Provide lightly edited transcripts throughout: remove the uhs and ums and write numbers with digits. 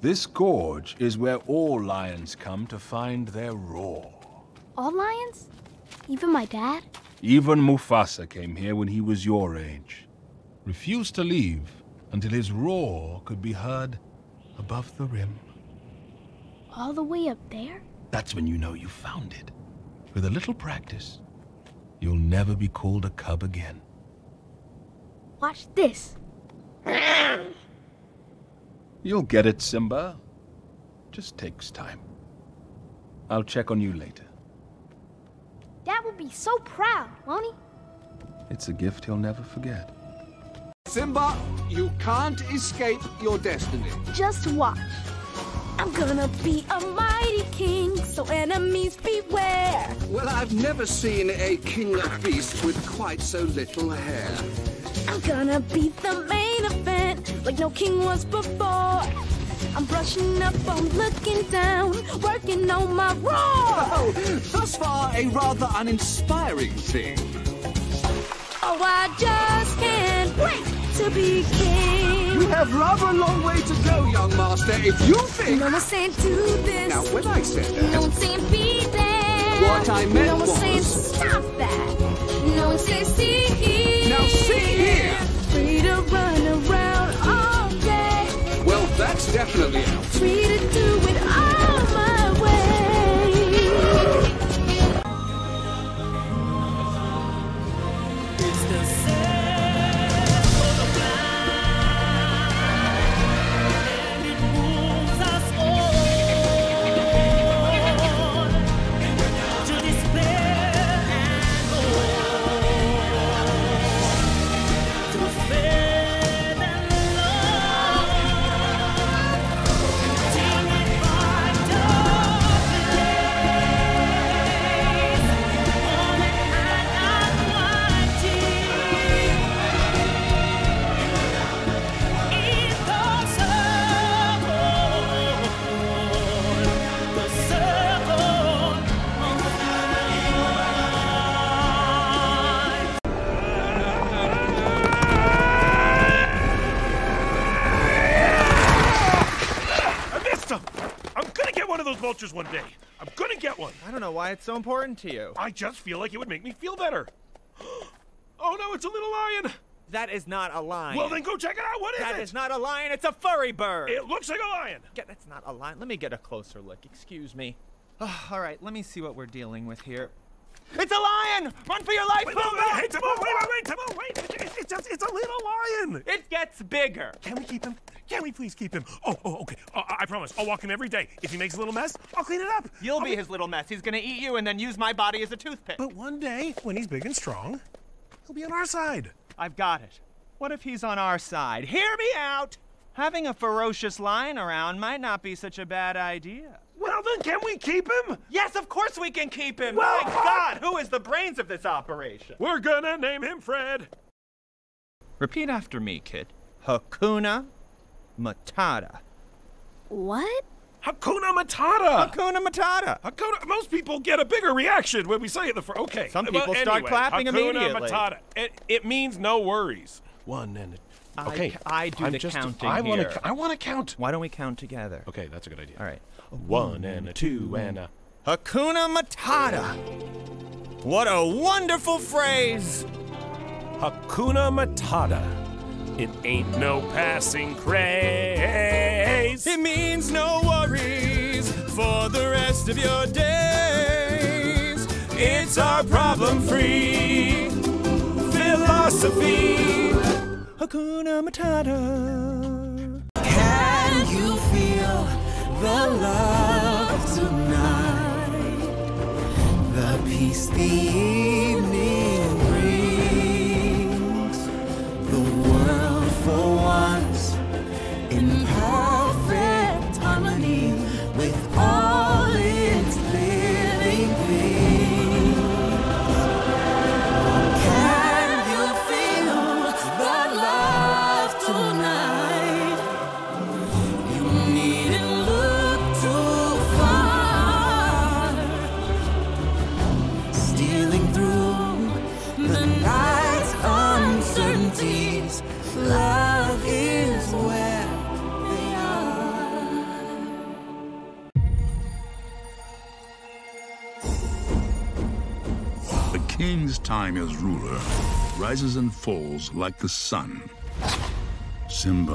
This gorge is where all lions come to find their roar. All lions? Even my dad? Even Mufasa came here when he was your age. Refused to leave until his roar could be heard above the rim. All the way up there? That's when you know you found it. With a little practice, you'll never be called a cub again. Watch this. You'll get it, Simba. Just takes time. I'll check on you later. Dad will be so proud, won't he? It's a gift he'll never forget. Simba, you can't escape your destiny. Just watch. I'm gonna be a mighty king, so enemies beware. Well, I've never seen a king of beasts with quite so little hair. I'm gonna be the main event, like no king was before. I'm brushing up, I'm looking down, working on my roar. Oh, thus far, a rather uninspiring thing. Oh, I just can't wait. To be king. You have rather a long way to go, young master, if you think... No one's saying do this. Now, when I said that... No one's saying be there. What I meant was... No one's saying stop that. No one's saying see here. Now, see here. Free to run around all day. Well, that's definitely out. Free to do it all my way. It's the same. Vultures one day. I'm gonna get one. I don't know why it's so important to you. I just feel like it would make me feel better. Oh no, it's a little lion. That is not a lion. Well then go check it out. What is it? That is not a lion, it's a furry bird. It looks like a lion. That's not a lion. Let me get a closer look. Excuse me. All right, let me see what we're dealing with here. It's a lion! Run for your life, Pooh! Hey, wait, it's a little lion! It gets bigger. Can we keep him? Can we please keep him? Oh, okay. I promise. I'll walk him every day. If he makes a little mess, I'll clean it up. You'll be his little mess. He's gonna eat you and then use my body as a toothpick. But one day, when he's big and strong, he'll be on our side. I've got it. What if he's on our side? Hear me out! Having a ferocious lion around might not be such a bad idea. Well, then, can we keep him? Yes, of course we can keep him! Well, my God, who is the brains of this operation? We're gonna name him Fred. Repeat after me, kid. Hakuna Matata. What? Hakuna Matata! Hakuna Matata! Hakuna... Most people get a bigger reaction when we say it the first... Okay. Some people start clapping immediately. Hakuna Matata. It means no worries. One and a... Okay, I want to count. Why don't we count together? Okay, that's a good idea. All right. One and a two and a... Hakuna Matata! What a wonderful phrase! Hakuna Matata. It ain't no passing craze. It means no worries for the rest of your days. It's our problem-free philosophy. Hakuna Matata. Can you feel the love tonight? The peace the evening brings. The world for once in perfect harmony with all its living things. Can you feel the love tonight? You needn't look too far. Stealing through time as ruler, rises and falls like the sun. Simba,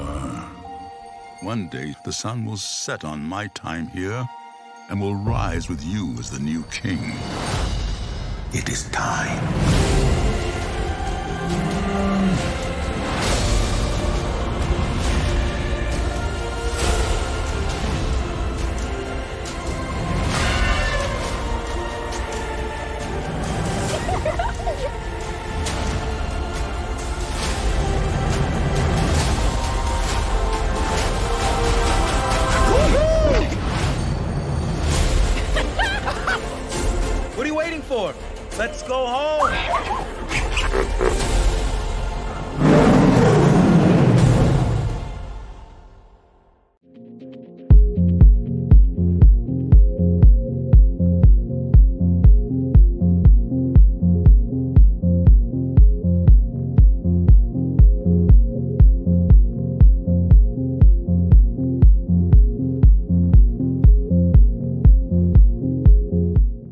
one day the sun will set on my time here and will rise with you as the new king. It is time. What are you waiting for? Let's go home.